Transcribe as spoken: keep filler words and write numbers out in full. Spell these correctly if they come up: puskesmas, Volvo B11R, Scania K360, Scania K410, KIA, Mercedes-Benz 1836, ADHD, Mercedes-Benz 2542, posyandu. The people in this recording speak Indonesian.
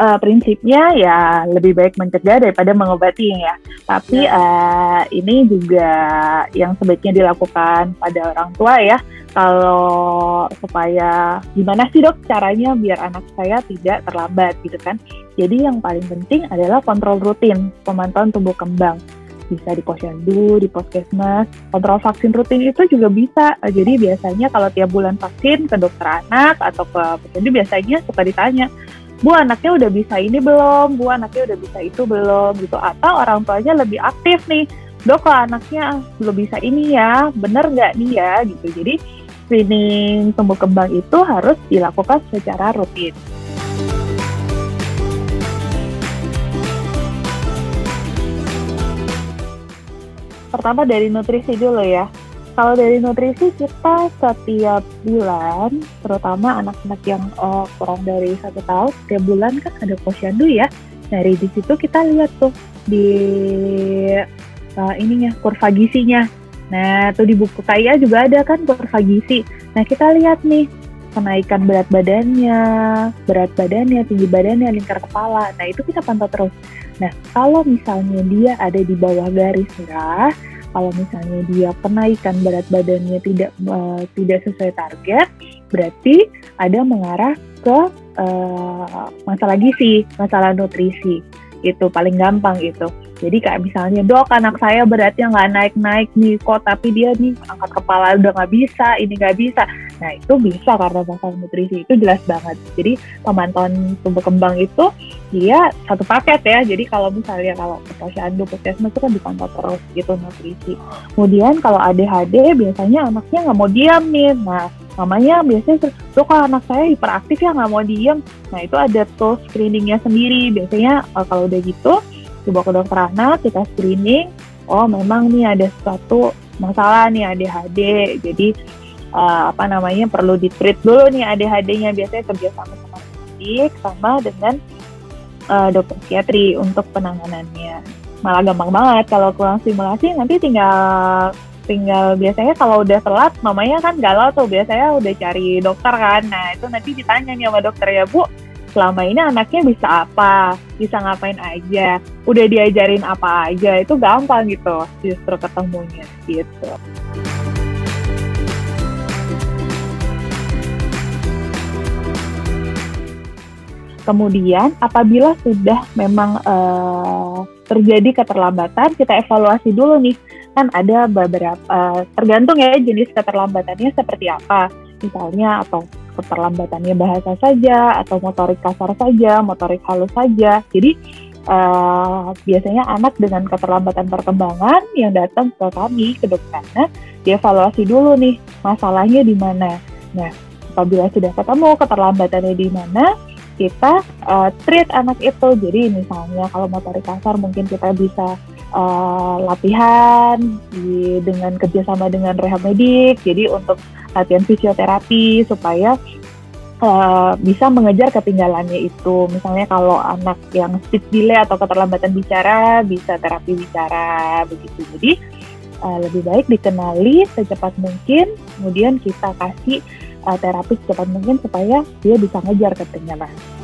uh, prinsipnya ya lebih baik mencegah daripada mengobati ya. Tapi ya. Uh, ini juga yang sebaiknya dilakukan pada orang tua ya. Kalau supaya gimana sih dok caranya biar anak saya tidak terlambat gitu kan. Jadi yang paling penting adalah kontrol rutin pemantauan tumbuh kembang. Bisa di posyandu, di puskesmas, kontrol vaksin rutin itu juga bisa. Jadi biasanya kalau tiap bulan vaksin ke dokter anak atau ke posyandu biasanya suka ditanya, Bu anaknya udah bisa ini belum? Bu anaknya udah bisa itu belum? Gitu. Atau orang tuanya lebih aktif nih, Dok kalau anaknya belum bisa ini ya, bener nggak nih ya? Gitu. Jadi screening tumbuh kembang itu harus dilakukan secara rutin. Pertama dari nutrisi dulu ya. Kalau dari nutrisi kita setiap bulan, terutama anak-anak yang uh, kurang dari satu tahun, setiap bulan kan ada posyandu ya. Dari di situ kita lihat tuh di uh, ininya kurva gizinya. Nah tuh di buku K I A juga ada kan kurva gizi. Nah kita lihat nih kenaikan berat badannya, berat badannya, tinggi badannya, lingkar kepala. Nah itu kita pantau terus. Nah, kalau misalnya dia ada di bawah garis merah, kalau misalnya dia kenaikan berat badannya tidak uh, tidak sesuai target, berarti ada mengarah ke uh, masalah gizi, masalah nutrisi. Itu paling gampang itu. Jadi kayak misalnya, dok anak saya beratnya nggak naik-naik nih kok, tapi dia nih angkat kepala udah nggak bisa, ini nggak bisa. Nah itu bisa karena masalah nutrisi, itu jelas banget. Jadi pemantauan tumbuh kembang itu dia satu paket ya. Jadi kalau misalnya kalau ke posyandu, puskesmas itu kan dipantau terus gitu nutrisi. Kemudian kalau A D H D biasanya anaknya nggak mau diam nih. Nah mamanya biasanya tuh kalau anak saya hiperaktif ya nggak mau diam. Nah itu ada tuh screeningnya sendiri. Biasanya kalau udah gitu coba ke dokter anak, kita screening, oh memang nih ada suatu masalah nih A D H D, jadi uh, apa namanya perlu di-treat dulu nih A D H D-nya, biasanya kerjasama sama klinik sama dengan uh, dokter psikiatri untuk penanganannya. Malah gampang banget kalau kurang stimulasi, nanti tinggal tinggal biasanya kalau udah telat, mamanya kan galau tuh, biasanya udah cari dokter kan, nah itu nanti ditanya nih sama dokter, ya bu, selama ini anaknya bisa apa, bisa ngapain aja, udah diajarin apa aja, itu gampang gitu justru ketemunya gitu. Kemudian apabila sudah memang eh, terjadi keterlambatan, kita evaluasi dulu nih, kan ada beberapa, eh, tergantung ya jenis keterlambatannya seperti apa, misalnya atau keterlambatannya bahasa saja, atau motorik kasar saja, motorik halus saja. Jadi uh, biasanya anak dengan keterlambatan perkembangan yang datang ke kami, ke dokter anak, dievaluasi dulu nih masalahnya di mana. Nah, apabila sudah ketemu keterlambatannya di mana, kita uh, treat anak itu. Jadi misalnya kalau motorik kasar mungkin kita bisa uh, latihan di, dengan kerjasama dengan rehab medik. Jadi untuk latihan fisioterapi supaya uh, bisa mengejar ketinggalannya itu. Misalnya kalau anak yang speech delay atau keterlambatan bicara, bisa terapi bicara begitu. Jadi uh, lebih baik dikenali secepat mungkin, kemudian kita kasih uh, terapi secepat mungkin supaya dia bisa mengejar ketinggalan.